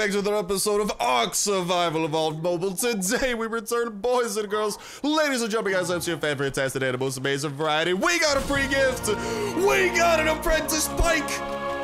back to another episode of ARK Survival Evolved Mobile. Today we return, boys and girls, ladies and gentlemen, guys, I'm your fan for fantastic animals, amazing variety. We got a free gift! We got an apprentice pike!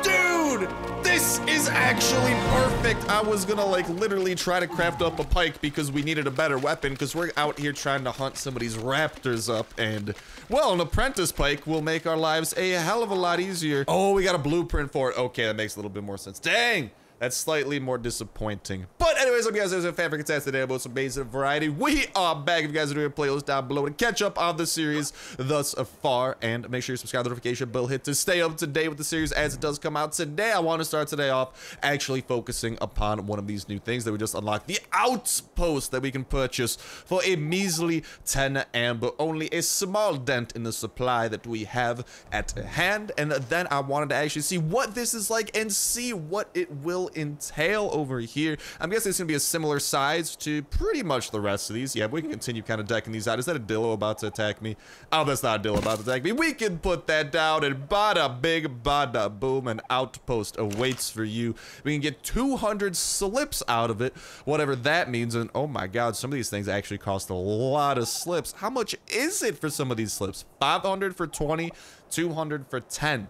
Dude! This is actually perfect. I was gonna like literally try to craft up a pike because we needed a better weapon because we're out here trying to hunt somebody's raptors up, and well, an apprentice pike will make our lives a hell of a lot easier. Oh, we got a blueprint for it. Okay, that makes a little bit more sense. Dang! That's slightly more disappointing. But anyways, I'm guys, there's a fabric test today about some amazing variety. We are back. If you guys are doing playlist down below and catch up on the series thus far, and make sure you subscribe to the notification bell, hit to stay up to date with the series as it does come out. Today, I want to start today off actually focusing upon one of these new things that we just unlocked, the outpost that we can purchase for a measly 10 amber, only a small dent in the supply that we have at hand. And then I wanted to actually see what this is like and see what it will entail over here. I'm guessing it's gonna be a similar size to pretty much the rest of these. Yeah, we can continue kind of decking these out. Is that a dillo about to attack me? Oh, that's not a dillo about to attack me. We can put that down, and bada big, bada boom, an outpost awaits for you. We can get 200 slips out of it, whatever that means. And oh my god, some of these things actually cost a lot of slips. How much is it for some of these slips? 500 for 20, 200 for 10.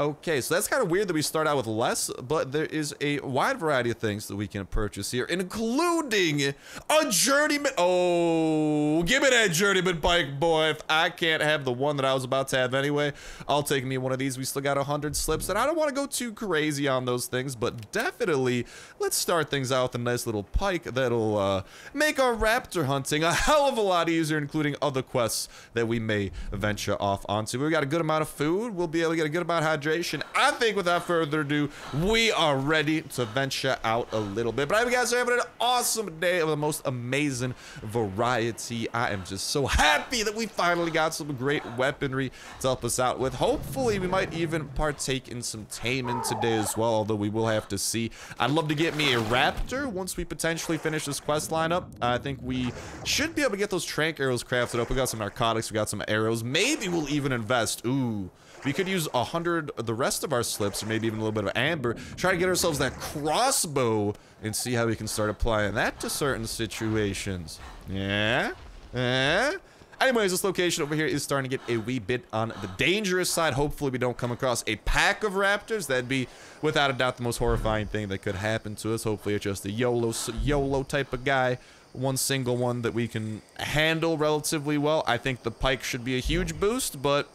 Okay, so that's kind of weird that we start out with less, but there is a wide variety of things that we can purchase here, including a journeyman. Oh, give me that journeyman pike, boy. If I can't have the one that I was about to have anyway, I'll take me one of these. We still got 100 slips, and I don't want to go too crazy on those things, but definitely let's start things out with a nice little pike that'll make our raptor hunting a hell of a lot easier, including other quests that we may venture off onto. We got a good amount of food. We'll be able to get a good amount of hydration. I think without further ado, we are ready to venture out a little bit. But I hope you guys are having an awesome day of the most amazing variety. I am just so happy that we finally got some great weaponry to help us out with. Hopefully, we might even partake in some taming today as well, although we will have to see. I'd love to get me a raptor once we potentially finish this quest lineup. I think we should be able to get those trank arrows crafted up. We got some narcotics. We got some arrows. Maybe we'll even invest. Ooh. We could use 100 of the rest of our slips, or maybe even a little bit of amber. Try to get ourselves that crossbow and see how we can start applying that to certain situations. Yeah? Yeah? Anyways, this location over here is starting to get a wee bit on the dangerous side. Hopefully, we don't come across a pack of raptors. That'd be, without a doubt, the most horrifying thing that could happen to us. Hopefully, it's just a YOLO type of guy. One single one that we can handle relatively well. I think the pike should be a huge boost, but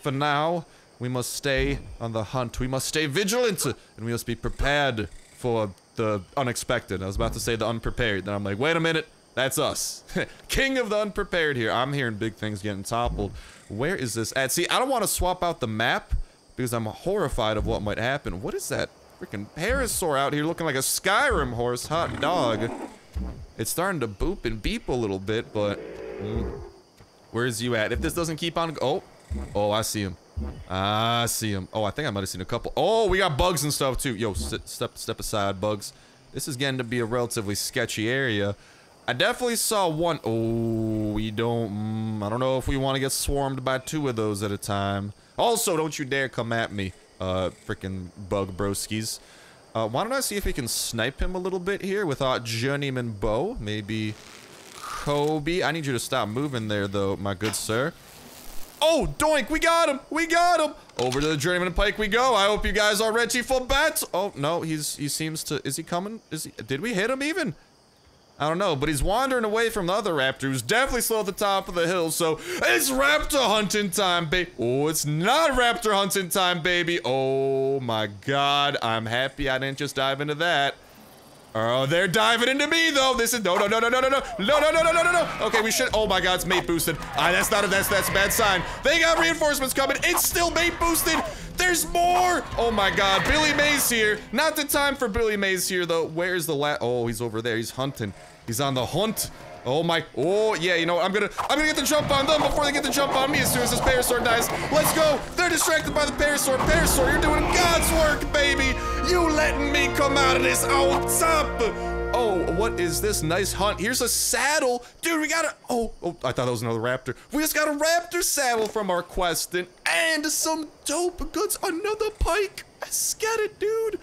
for now, we must stay on the hunt. We must stay vigilant, and we must be prepared for the unexpected. I was about to say the unprepared, then I'm like, wait a minute, that's us. King of the unprepared here. I'm hearing big things getting toppled. Where is this at? See, I don't want to swap out the map because I'm horrified of what might happen. What is that freaking parasaur out here looking like a Skyrim horse? Hot dog. It's starting to boop and beep a little bit, but where's you at? If this doesn't keep on, oh, I see him. I see him. Oh, I think I might have seen a couple. Oh, we got bugs and stuff too. Yo, step aside, bugs. This is getting to be a relatively sketchy area. I definitely saw one. Oh, we don't. I don't know if we want to get swarmed by two of those at a time. Also, don't you dare come at me, freaking bug broskies. Why don't I see if we can snipe him a little bit here with our journeyman bow? Maybe Kobe. I need you to stop moving there, though, my good sir. Oh, doink, we got him, we got him. Over to the journeyman pike we go. I hope you guys are ready for bats. Oh, no, he seems to, is he coming? Is he, did we hit him even? I don't know, but he's wandering away from the other raptor who's definitely slow at the top of the hill, so it's raptor hunting time, baby. Oh, it's not raptor hunting time, baby. Oh my God, I'm happy I didn't just dive into that. Oh, they're diving into me though. This is no. Okay, we should. Oh my God, it's mate boosted. That's not a that's a bad sign. They got reinforcements coming. It's still mate boosted. There's more. Oh my God, Billy Mays here. Not the time for Billy Mays here though. Where's the lat? Oh, he's over there. He's hunting. He's on the hunt. Oh my. Oh yeah. You know what? I'm gonna get the jump on them before they get the jump on me. As soon as this parasaur dies, let's go. They're distracted by the parasaur. Parasaur, you're doing God's work, baby. You letting me come out of this on top. Oh, what is this nice hunt? Here's a saddle. Dude, we got a, oh, I thought that was another raptor. We just got a raptor saddle from our quest and some dope goods. Another pike. Let's get it, dude.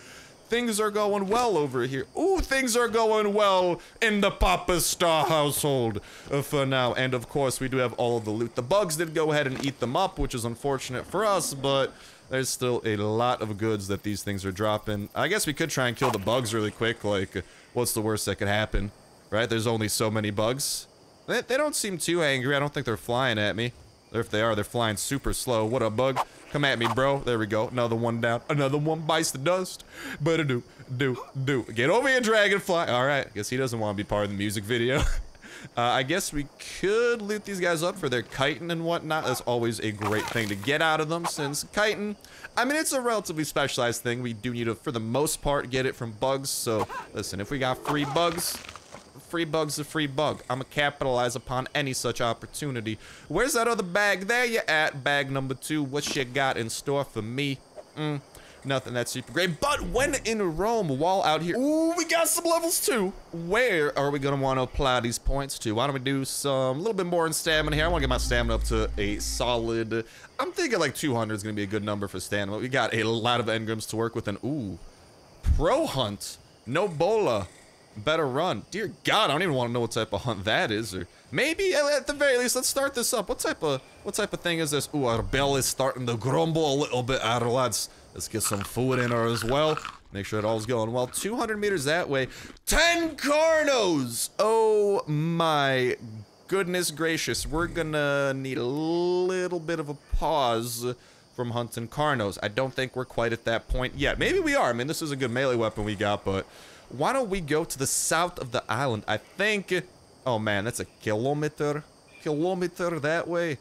Things are going well over here. Ooh, things are going well in the Papa Star household for now. And of course, we do have all of the loot. The bugs did go ahead and eat them up, which is unfortunate for us, but there's still a lot of goods that these things are dropping. I guess we could try and kill the bugs really quick. Like, what's the worst that could happen, right? There's only so many bugs. They don't seem too angry. I don't think they're flying at me. Or if they are, they're flying super slow. What a bug. Come at me, bro. There we go. Another one down. Another one bites the dust. But do. Get over here, dragonfly. All right. Guess he doesn't want to be part of the music video. I guess we could loot these guys up for their chitin and whatnot. That's always a great thing to get out of them, since chitin, I mean, it's a relatively specialized thing. We do need to, for the most part, get it from bugs. So, listen, if we got free bugs... Free bug's a free bug. I'ma capitalize upon any such opportunity. Where's that other bag? There you at, bag number 2. What you got in store for me? Nothing that's super great. But when in Rome, while out here... Ooh, we got some levels too. Where are we gonna want to apply these points to? Why don't we do some... A little bit more in stamina here. I want to get my stamina up to a solid... I'm thinking like 200 is gonna be a good number for stamina. We got a lot of engrams to work with. And ooh, pro hunt. No bola. Better run. Dear God, I don't even want to know what type of hunt that is. Or maybe at the very least, let's start this up. What type of thing is this? Ooh, our bell is starting to grumble a little bit. Let's get some food in her as well. Make sure it all's going well. 200 meters that way. 10 carnos! Oh my goodness gracious. We're gonna need a little bit of a pause from hunting carnos. I don't think we're quite at that point yet. Maybe we are. I mean, this is a good melee weapon we got, but... Why don't we go to the south of the island? I think... Oh, man, that's a kilometer. Kilometer that way.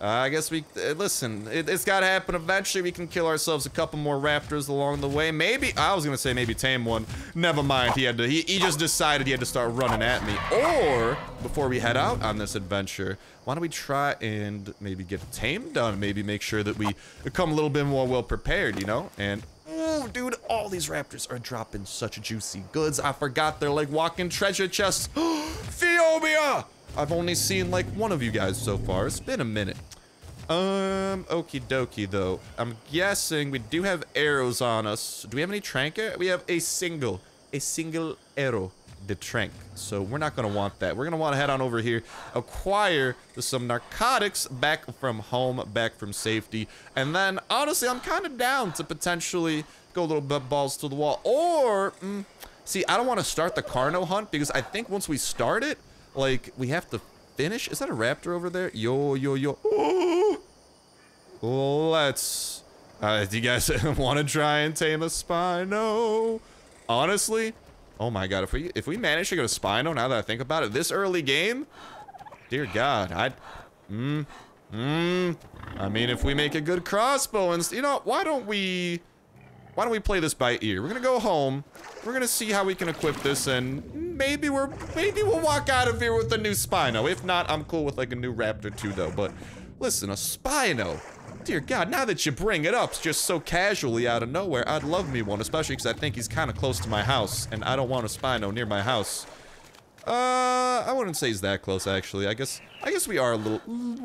I guess we... listen, it's got to happen eventually. We can kill ourselves a couple more raptors along the way. Maybe... I was going to say maybe tame one. Never mind. He just decided he had to start running at me. Or, before we head out on this adventure, why don't we try and maybe get tame done? Maybe make sure that we come a little bit more well-prepared, you know? And... Ooh, dude, all these raptors are dropping such juicy goods. I forgot they're like walking treasure chests. Theobia! I've only seen like one of you guys so far. It's been a minute. Okie dokie, though. I'm guessing we do have arrows on us. Do we have any trank? We have a single arrow, the trank. So we're not going to want that. We're going to want to head on over here, acquire some narcotics back from home, back from safety. And then, honestly, I'm kind of down to potentially go a little bit balls to the wall. Or, see, I don't want to start the carno hunt because I think once we start it, like, we have to finish. Is that a raptor over there? Yo. Ooh. Let's... do you guys want to try and tame a Spino? Honestly... Oh my god, if we manage to go to Spino, now that I think about it, this early game? Dear God, I mean, if we make a good crossbow and... You know, why don't we play this by ear? We're gonna go home. We're gonna see how we can equip this, and maybe we'll walk out of here with a new Spino. If not, I'm cool with like a new raptor too, though. But listen, a Spino. Dear God, now that you bring it up just so casually out of nowhere, I'd love me one, especially because I think he's kind of close to my house, and I don't want a Spino near my house. I wouldn't say he's that close, actually. I guess we are a little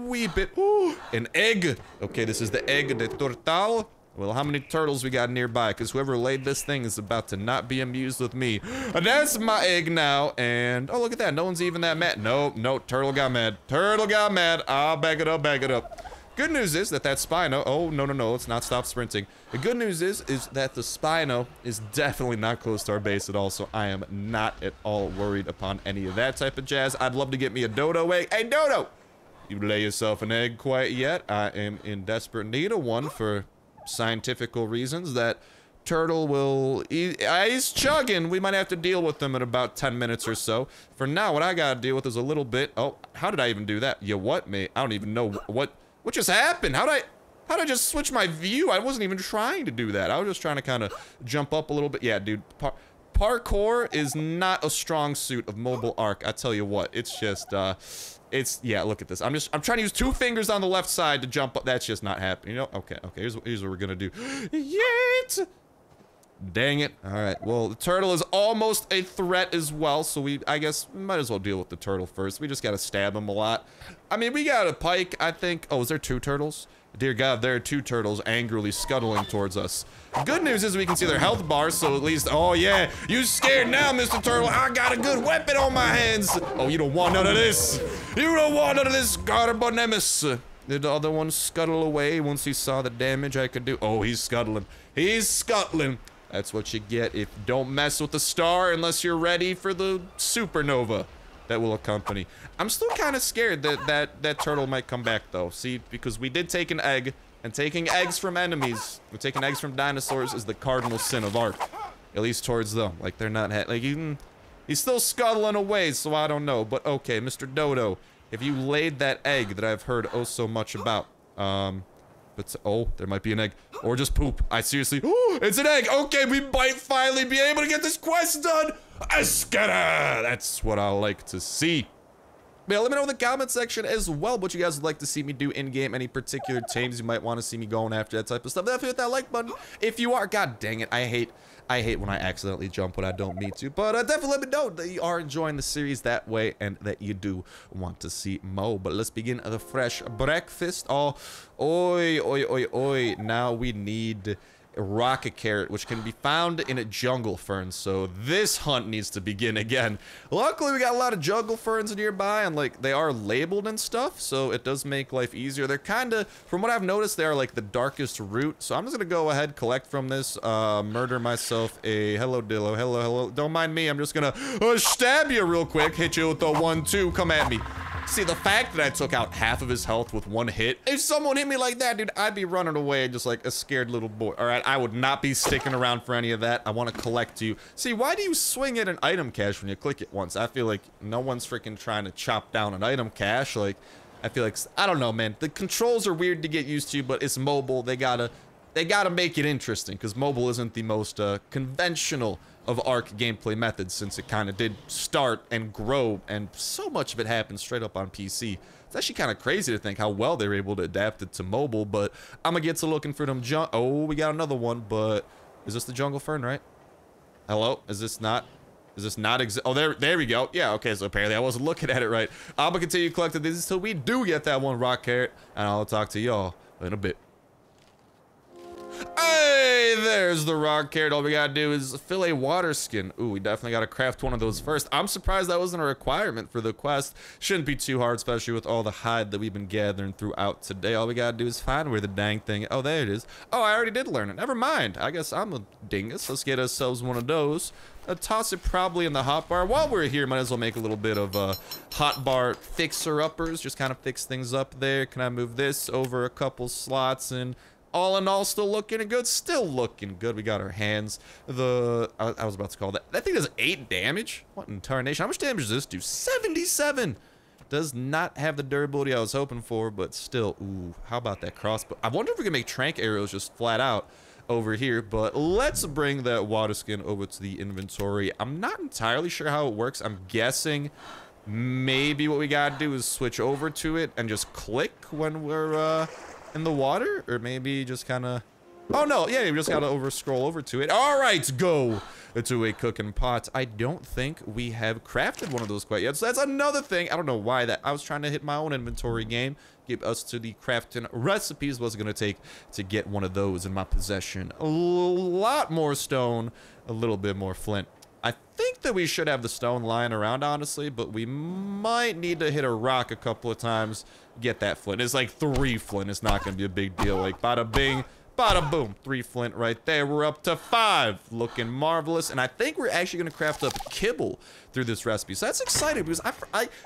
wee bit... Ooh, an egg! Okay, this is the egg de turtle. Well, how many turtles we got nearby? Because whoever laid this thing is about to not be amused with me. That's my egg now, and... Oh, look at that. No one's even that mad. No, turtle got mad. Turtle got mad. I'll back it up. Good news is that Spino... Oh, no, let's not stop sprinting. The good news is that the Spino is definitely not close to our base at all, so I am not at all worried upon any of that type of jazz. I'd love to get me a dodo egg. Hey, dodo! You lay yourself an egg quite yet? I am in desperate need of one for scientifical reasons that turtle will... He's chugging. We might have to deal with him in about 10 minutes or so. For now, what I gotta deal with is a little bit... Oh, how did I even do that? You what, mate? I don't even know what... What just happened? How'd I just switch my view? I wasn't even trying to do that. I was just trying to kind of jump up a little bit. Yeah, dude, parkour is not a strong suit of Mobile Arc. I tell you what, it's just, yeah, look at this. I'm trying to use 2 fingers on the left side to jump up. That's just not happening, you know? Okay, here's what we're gonna do. Yeet! Dang it. All right, well, the turtle is almost a threat as well, so I guess might as well deal with the turtle first. We just gotta stab him a lot. I mean, we got a pike, I think. Oh, is there 2 turtles? Dear God, there are two turtles angrily scuttling towards us. Good news is we can see their health bars, so at least... Oh, yeah. You scared now, Mr. Turtle. I got a good weapon on my hands. Oh, you don't want none of this. You don't want none of this, Garbonemus. Did the other one scuttle away once he saw the damage I could do? Oh, he's scuttling. He's scuttling. That's what you get if you don't mess with the star unless you're ready for the supernova that will accompany. I'm still kind of scared that turtle might come back, though. See, because we did take an egg, and taking eggs from enemies, or taking eggs from dinosaurs is the cardinal sin of ARK. At least towards them. Like, they're not... he's still scuttling away, so I don't know. But, okay, Mr. Dodo, if you laid that egg that I've heard oh so much about, but, oh, there might be an egg. Or just poop. I seriously... Ooh, it's an egg! Okay, we might finally be able to get this quest done! Eskada! That's what I like to see. Yeah, let me know in the comment section as well what you guys would like to see me do in-game. Any particular teams you might want to see me going after, that type of stuff. Definitely hit that like button if you are. God dang it, I hate when I accidentally jump when I don't mean to. But definitely let me know that you are enjoying the series that way and that you do want to see more. But let's begin the fresh breakfast. Oh, oi, oi, oi, oi. Now we need... rocket carrot, which can be found in a jungle fern, so this hunt needs to begin again. Luckily, we got a lot of jungle ferns nearby, and like they are labeled and stuff, so it does make life easier. They're kind of, from what I've noticed, they are like the darkest root, so I'm just gonna go ahead, collect from this, murder myself a hello dillo, hello, hello. Don't mind me, I'm just gonna stab you real quick, hit you with the 1-2, come at me. See, the fact that I took out half of his health with one hit, if someone hit me like that, dude, I'd be running away just like a scared little boy. All right, I would not be sticking around for any of that. I want to collect you. See, why do you swing at an item cache when you click it once? I feel like no one's freaking trying to chop down an item cache. Like, I feel like, I don't know, man. The controls are weird to get used to, but it's mobile. They gotta make it interesting, because mobile isn't the most conventional of ARK gameplay methods, since it kind of did start and grow, and so much of it happened straight up on PC. It's actually kind of crazy to think how well they were able to adapt it to mobile, but I'm gonna get to looking for them oh, we got another one, but is this the jungle fern, right? Hello? Is this not? Is this not exist? Oh, there we go. Yeah, okay, so apparently I wasn't looking at it right. I'm gonna continue collecting these until we do get that one rock carrot, and I'll talk to y'all in a bit. Hey, there's the rock carrot. All we gotta do is fill a water skin. Ooh, we definitely gotta craft one of those first. I'm surprised that wasn't a requirement for the quest. Shouldn't be too hard, especially with all the hide that we've been gathering throughout today. All we gotta do is find where the dang thing... Oh, there it is. Oh, I already did learn it. Never mind. I guess I'm a dingus. Let's get ourselves one of those. I'll toss it probably in the hot bar. While we're here, might as well make a little bit of hot bar fixer-uppers. Just kind of fix things up there. Can I move this over a couple slots and... All in all, still looking good. Still looking good. We got our hands. I was about to call that. That thing does 8 damage. What in tarnation? How much damage does this do? 77. Does not have the durability I was hoping for, but still. Ooh, how about that crossbow? I wonder if we can make trank arrows just flat out over here, but let's bring that water skin over to the inventory. I'm not entirely sure how it works. I'm guessing maybe what we gotta do is switch over to it and just click when we're, in the water, or maybe just kind of... Oh no, yeah, you just gotta scroll over to it. All right, go to a cooking pot. I don't think we have crafted one of those quite yet, so that's another thing. I don't know why that I was trying to hit my own inventory game, give us to the crafting recipes. What's it gonna take to get one of those in my possession? A lot more stone, a little bit more flint. I think that we should have the stone lying around, honestly, but we might need to hit a rock a couple of times. Get that flint. It's like 3 flint. It's not going to be a big deal. Like, bada bing, bada boom. 3 flint right there. We're up to 5. Looking marvelous. And I think we're actually going to craft up kibble through this recipe. So that's exciting because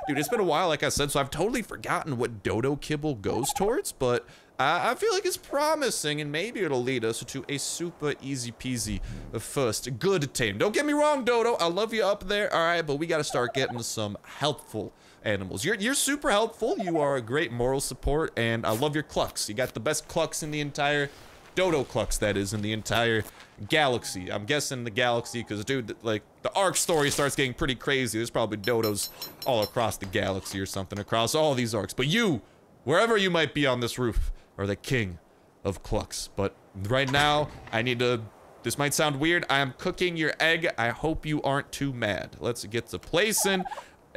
dude, it's been a while, like I said, so I've totally forgotten what dodo kibble goes towards, but... I feel like it's promising, and maybe it'll lead us to a super easy-peasy first good team. Don't get me wrong, Dodo. I love you up there, all right, but we got to start getting some helpful animals. You're super helpful. You are a great moral support, and I love your clucks. You got the best clucks in the entire... Dodo clucks, that is, in the entire galaxy. I'm guessing the galaxy, because, dude, like, the ARK story starts getting pretty crazy. There's probably dodos all across the galaxy or something, across all these ARKs. But you, wherever you might be on this roof... or the king of clucks. But right now, I need to... This might sound weird. I am cooking your egg. I hope you aren't too mad. Let's get to placing.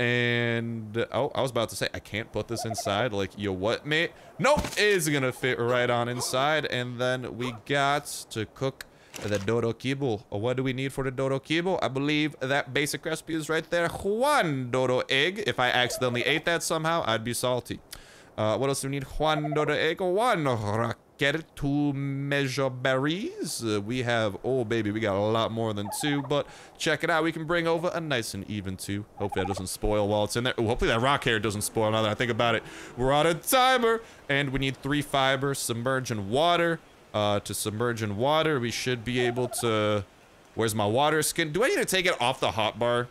And, oh, I was about to say, I can't put this inside. Like, yo, what, mate? Nope, it's gonna fit right on inside. And then we got to cook the dodo kibble. What do we need for the dodo kibble? I believe that basic recipe is right there. One dodo egg. If I accidentally ate that somehow, I'd be salty. What else do we need? One dodo egg. One raquette. Two measure berries. We have, oh baby, we got a lot more than two, but check it out. We can bring over a nice and even two. Hopefully that doesn't spoil while it's in there. Ooh, hopefully that rock hair doesn't spoil now that I think about it. We're on a timer, and we need 3 fibers, submerge in water. To submerge in water, we should be able to... Where's my water skin? Do I need to take it off the hotbar?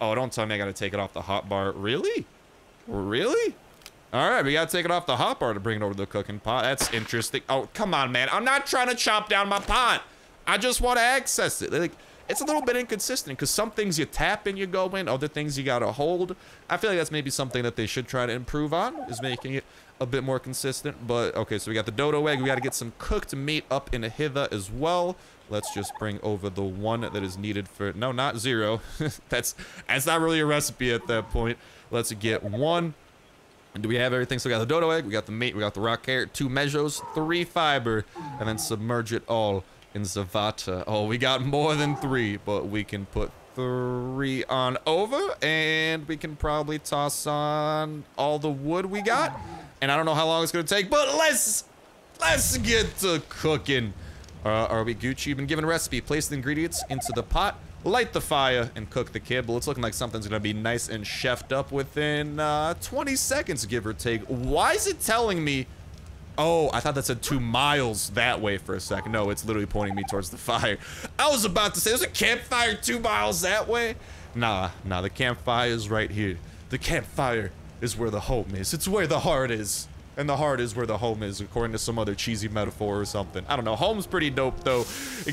Oh, don't tell me I gotta take it off the hotbar. Really? Really? Alright, we gotta take it off the hotbar to bring it over to the cooking pot. That's interesting. Oh, come on, man. I'm not trying to chop down my pot. I just want to access it. Like, it's a little bit inconsistent because some things you tap and you go in, other things you gotta hold. I feel like that's maybe something that they should try to improve on, is making it a bit more consistent. But okay, so we got the dodo egg. We got to get some cooked meat up in a hither as well. Let's just bring over the one that is needed for, no, not 0. that's not really a recipe at that point. Let's get 1. And do we have everything? So we got the dodo egg, we got the meat, we got the rock carrot, 2 measures, 3 fiber, and then submerge it all in Zavata. Oh, we got more than 3, but we can put 3 on over, and we can probably toss on all the wood we got. And I don't know how long it's gonna take, but let's get to cooking. Are we Gucci? You've been given a recipe. Place the ingredients into the pot, light the fire, and cook the kibble. It's looking like something's gonna be nice and chefed up within 20 seconds, give or take. Why is it telling me? Oh, I thought that said 2 miles that way for a second. No, it's literally pointing me towards the fire. I was about to say, there's a campfire 2 miles that way? Nah, the campfire is right here. The campfire is where the home is. It's where the heart is. And the heart is where the home is, according to some other cheesy metaphor or something. I don't know. Home's pretty dope, though.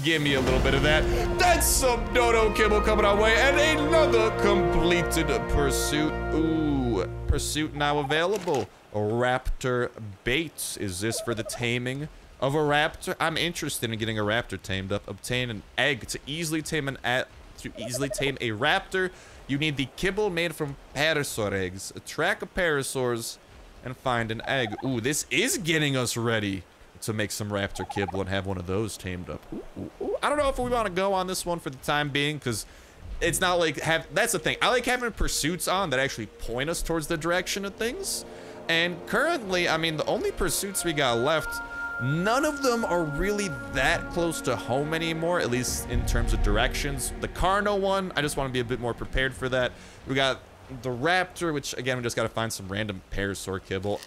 Give me a little bit of that. That's some dodo kibble coming our way, and another completed pursuit. Ooh, pursuit now available. Raptor baits. Is this for the taming of a raptor? I'm interested in getting a raptor tamed up. Obtain an egg to easily tame a raptor. You need the kibble made from parasaur eggs. Track of parasaurs and find an egg. Ooh, this is getting us ready to make some raptor kibble and have one of those tamed up. Ooh. I don't know if we want to go on this one for the time being, because it's not like that's the thing. I like having pursuits on that actually point us towards the direction of things. And currently, I mean, the only pursuits we got left, none of them are really that close to home anymore, at least in terms of directions. The Carno one, I just want to be a bit more prepared for that. We got the raptor, which again, we just got to find some random parasaur kibble.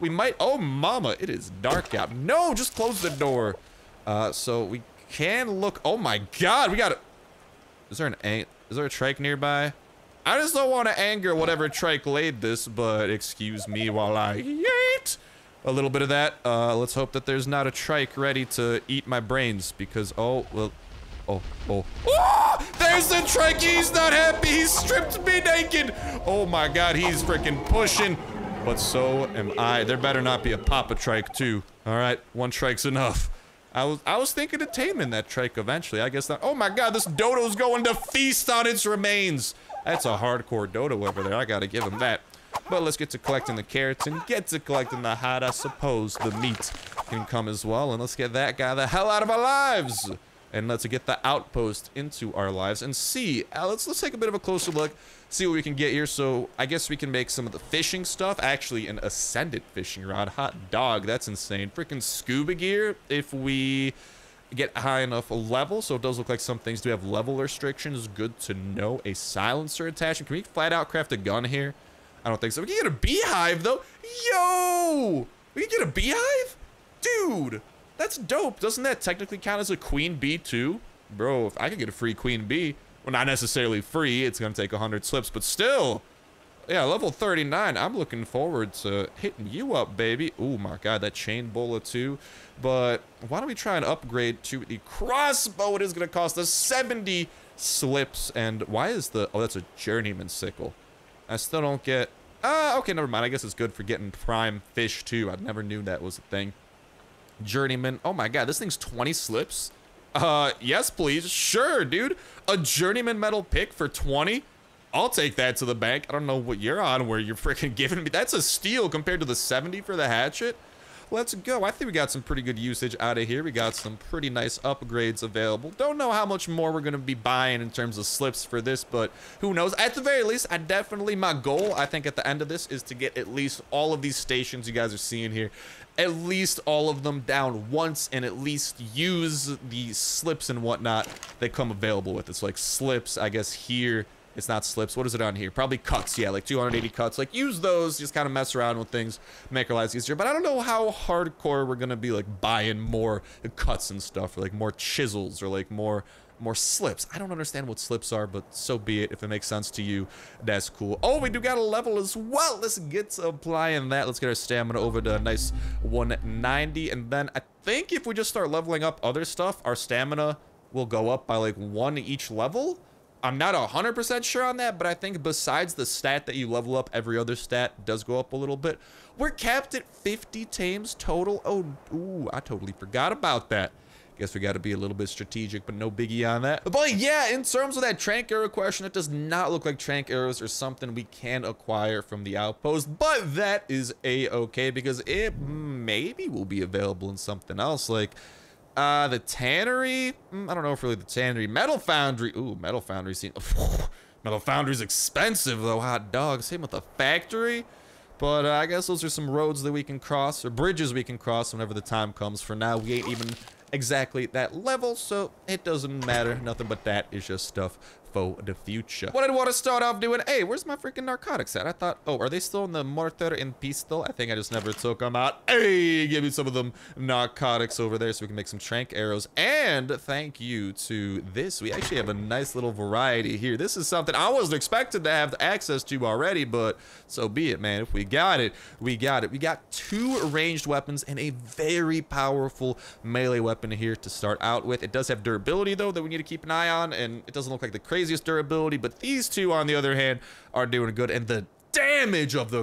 We might, oh mama, it is dark out. No, just close the door. So we can look, oh my God, we got it. Is there a trike nearby? I just don't want to anger whatever trike laid this, but excuse me while I eat a little bit of that. Let's hope that there's not a trike ready to eat my brains, because, oh, well, oh, there's the trike. He's not happy. He stripped me naked. Oh my God, he's freaking pushing, but so am I. There better not be a papa trike too. All right, 1 trike's enough. I was thinking of taming that trike eventually. I guess not. Oh my God, this dodo's going to feast on its remains. That's a hardcore dodo over there. I gotta give him that. But let's get to collecting the carrots and get to collecting the hot. I suppose the meat can come as well. And let's get that guy the hell out of our lives. And let's get the outpost into our lives and see. Let's take a bit of a closer look. See what we can get here. So I guess we can make some of the fishing stuff. Actually, an ascendant fishing rod. Hot dog. That's insane. Freaking scuba gear. If we get high enough level. So it does look like some things do have level restrictions. Good to know. A silencer attachment. Can we flat out craft a gun here? I don't think so. We can get a beehive though. Yo, we can get a beehive, dude. That's dope. Doesn't that technically count as a queen bee too, bro? If I could get a free queen bee, well, not necessarily free, it's gonna take 100 slips, but still. Yeah, level 39. I'm looking forward to hitting you up, baby. Oh my God, that chain bowler too. But why don't we try and upgrade to the crossbow? It is going to cost us 70 slips. And why is the... Oh, that's a journeyman sickle. I still don't get... okay, never mind. I guess it's good for getting prime fish too. I never knew that was a thing. Journeyman. Oh my God, this thing's 20 slips. Yes, please. Sure, dude. A journeyman metal pick for 20? I'll take that to the bank. I don't know what you're on where you're freaking giving me. That's a steal compared to the 70 for the hatchet. Let's go. I think we got some pretty good usage out of here. We got some pretty nice upgrades available. Don't know how much more we're going to be buying in terms of slips for this, but who knows? At the very least, I definitely, my goal, I think at the end of this, is to get at least all of these stations you guys are seeing here, at least all of them down once, and at least use the slips and whatnot that come available with it. So like slips, I guess here, it's not slips. What is it on here? Probably cuts. Yeah, like 280 cuts. Like, use those. Just kind of mess around with things. Make our lives easier. But I don't know how hardcore we're going to be, like, buying more cuts and stuff. Or, like, more chisels. Or, like, more slips. I don't understand what slips are, but so be it. If it makes sense to you, that's cool. Oh, we do got a level as well. Let's get to applying that. Let's get our stamina over to a nice 190. And then I think if we just start leveling up other stuff, our stamina will go up by, like, one each level. I'm not 100% sure on that, but I think besides the stat that you level up, every other stat does go up a little bit. We're capped at 50 tames total. Oh, ooh, I totally forgot about that. Guess we got to be a little bit strategic, but no biggie on that. But yeah, in terms of that Tranq Arrow question, it does not look like Tranq Arrows are something we can acquire from the outpost, but that is a-okay because it maybe will be available in something else like... the tannery? I don't know if really the tannery. Metal foundry. Ooh, metal foundry. Metal foundry's expensive though. Hot dog. Same with the factory. But I guess those are some roads that we can cross or bridges we can cross whenever the time comes. For now, we ain't even exactly that level, so it doesn't matter. Nothing but that is just stuff for the future. What I'd want to start off doing, hey, where's my freaking narcotics at? I thought, oh, are they still in the mortar and pistol? I think I just never took them out. Hey, give me some of them narcotics over there so we can make some Tranq Arrows. And thank you to this. We actually have a nice little variety here. This is something I wasn't expected to have access to already, but so be it, man. If we got it, we got it. We got two ranged weapons and a very powerful melee weapon here to start out with. It does have durability, though, that we need to keep an eye on, and it doesn't look like the crazy durability, but these two on the other hand are doing good, and the damage of the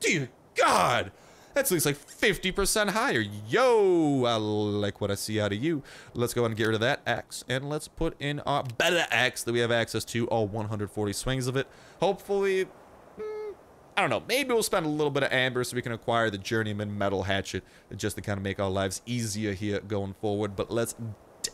dear god, that's at least like 50% higher. Yo, I like what I see out of you. Let's go ahead and get rid of that axe, and let's put in our better axe that we have access to, all 140 swings of it. Hopefully, I don't know, maybe we'll spend a little bit of amber so we can acquire the journeyman metal hatchet just to kind of make our lives easier here going forward. But let's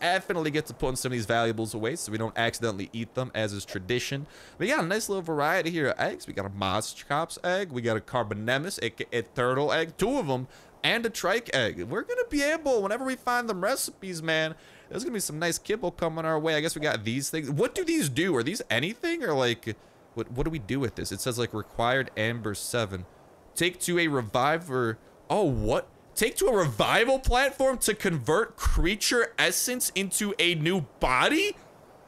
definitely get to putting some of these valuables away so we don't accidentally eat them, as is tradition. We got a nice little variety here of eggs. We got a Mozchops egg, we got a Carbonemus, a turtle egg, two of them, and a trike egg. We're gonna be able, whenever we find them recipes, man, there's gonna be some nice kibble coming our way. I guess we got these things. What do these do? Are these anything, or like what do we do with this? It says like required amber 7. Take to a reviver. Oh, what? Take to a revival platform to convert creature essence into a new body?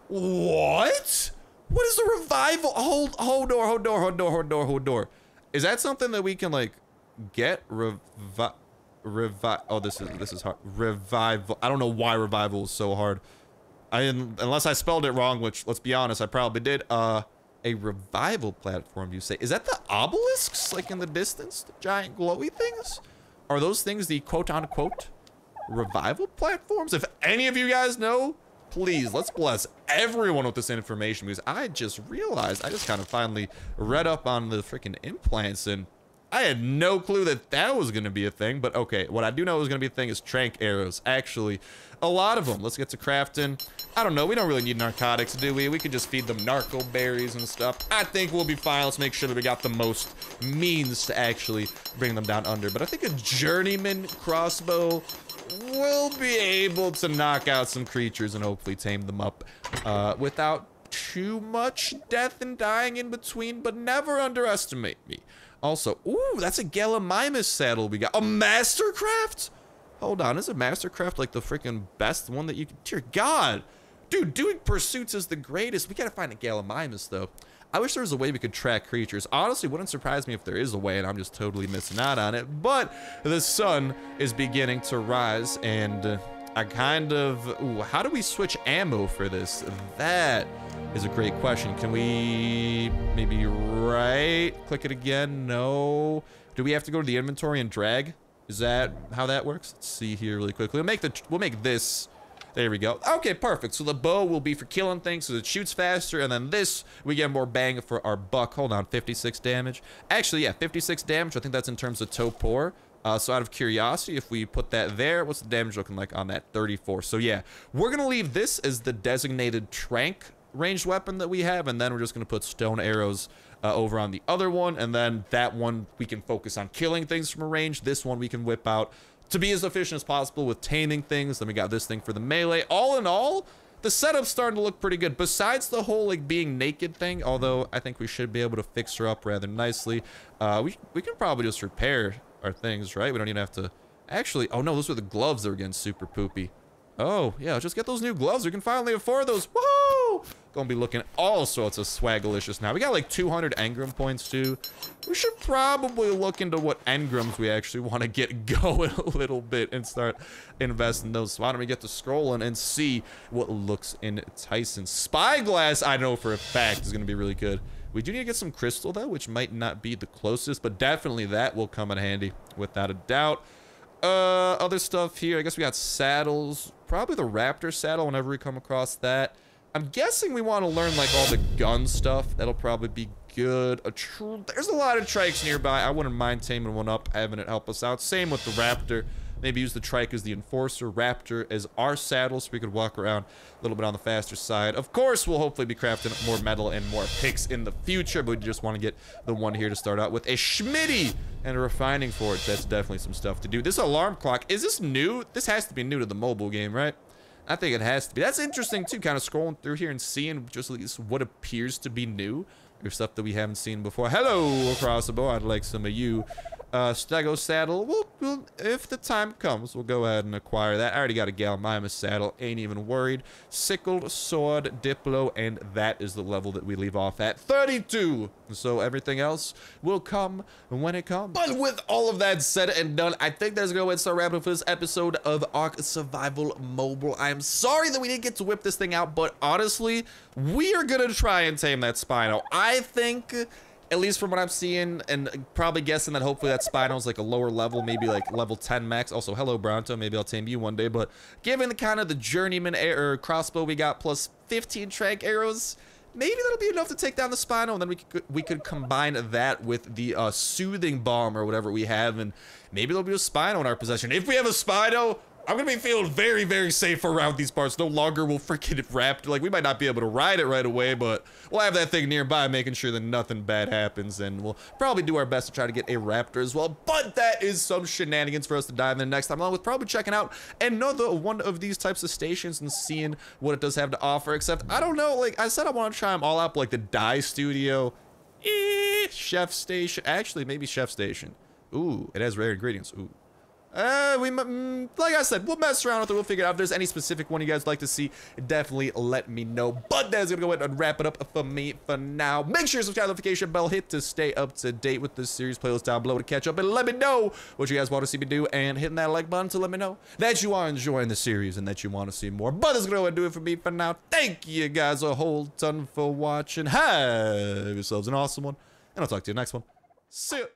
What? What is the revival? Hold door. Is that something that we can like get? Oh, this is hard. Revival. I don't know why revival is so hard. Unless I spelled it wrong, which let's be honest, I probably did. A revival platform, you say? Is that the obelisks like in the distance? The giant glowy things? Are those things the quote-unquote revival platforms? If any of you guys know, please, let's bless everyone with this information, because I just realized, I just kind of finally read up on the freaking implants, and I had no clue that that was going to be a thing. But okay, what I do know is going to be a thing is Tranq Arrows. Actually, a lot of them. Let's get to crafting. I don't know. We don't really need narcotics, do we? We can just feed them narco berries and stuff. I think we'll be fine. Let's make sure that we got the most means to actually bring them down under. But I think a journeyman crossbow will be able to knock out some creatures and hopefully tame them up without too much death and dying in between. But never underestimate me. Also, ooh, that's a Gallimimus saddle we got. A Mastercraft? Hold on, is a Mastercraft like the freaking best one that you can... Dear God! Dude, doing pursuits is the greatest. We gotta find a Gallimimus, though. I wish there was a way we could track creatures. Honestly, wouldn't surprise me if there is a way, and I'm just totally missing out on it. But the sun is beginning to rise, and I kind of... Ooh, how do we switch ammo for this? That... is a great question. Can we maybe right click it again? No. Do we have to go to the inventory and drag? Is that how that works? Let's see here really quickly. We'll make this There we go. Okay, perfect. So the bow will be for killing things, so it shoots faster, and then this, we get more bang for our buck. Hold on, 56 damage. Actually, yeah, 56 damage. I think that's in terms of topor. So out of curiosity, if we put that there, what's the damage looking like on that? 34. So yeah, we're going to leave this as the designated trank ranged weapon that we have, and then we're just going to put stone arrows over on the other one, and then that one we can focus on killing things from a range. This one we can whip out to be as efficient as possible with taming things. Then we got this thing for the melee. All in all, the setup's starting to look pretty good, besides the whole like being naked thing, although I think we should be able to fix her up rather nicely. We can probably just repair our things, right? We don't even have to actually. Oh no, those were the gloves that were getting super poopy. Oh yeah, just get those new gloves. We can finally afford those. Woohoo! Gonna be looking all sorts of swagalicious now. We got like 200 engram points too. We should probably look into what engrams we actually want to get going a little bit and start investing those. So why don't we get to scrolling and see what looks enticing. Spyglass, I know for a fact, is gonna be really good. We do need to get some crystal though, which might not be the closest, but definitely that will come in handy without a doubt. Other stuff here, I guess we got saddles, probably the raptor saddle whenever we come across that. I'm guessing we want to learn like all the gun stuff. That'll probably be good. There's a lot of trikes nearby. I wouldn't mind taming one up, having it help us out. Same with the raptor. Maybe use the trike as the enforcer, raptor as our saddle, so we could walk around a little bit on the faster side. Of course, we'll hopefully be crafting more metal and more picks in the future, but we just want to get the one here to start out with. A schmitty and a refining forge. That's definitely some stuff to do. This alarm clock, is this new? This has to be new to the mobile game, right? I think it has to be. That's interesting too, kind of scrolling through here and seeing just what appears to be new or stuff that we haven't seen before. Hello, Crossbow. I'd like some of you. Stego saddle. We'll, if the time comes, we'll go ahead and acquire that. I already got a Galmimus saddle. Ain't even worried. Sickled sword, Diplo, and that is the level that we leave off at 32. So everything else will come when it comes. But with all of that said and done, I think that's gonna start wrapping up for this episode of ARK Survival Mobile. I am sorry that we didn't get to whip this thing out, but honestly, we are gonna try and tame that Spino. I think, at least from what I'm seeing and probably guessing, that hopefully that Spino's like a lower level, maybe like level 10 max. Also, hello, Bronto. Maybe I'll tame you one day. But given the kind of the journeyman crossbow we got, plus 15 trank arrows, maybe that'll be enough to take down the Spino, and then we could combine that with the soothing bomb or whatever we have, and maybe there'll be a Spino in our possession. If we have a Spino, I'm gonna be feeling very, very safe around these parts. No longer will freaking wrap. Like, we might not be able to ride it right away, but we'll have that thing nearby, making sure that nothing bad happens, and we'll probably do our best to try to get a raptor as well. But that is some shenanigans for us to dive in next time, along with probably checking out another one of these types of stations and seeing what it does have to offer. Except, I don't know. Like I said, I want to try them all out. But like the dye studio, chef station. Actually, maybe chef station. Ooh, it has rare ingredients. Ooh. Like I said, we'll mess around with it. We'll figure out if there's any specific one you guys like to see. Definitely let me know. But that's gonna go ahead and wrap it up for me for now. Make sure you subscribe to the notification bell, hit to stay up to date with the series playlist down below to catch up, and let me know what you guys want to see me do, and hitting that like button to let me know that you are enjoying the series and that you want to see more. But that's gonna go ahead and do it for me for now. Thank you guys a whole ton for watching. Have yourselves an awesome one, and I'll talk to you next one. See ya.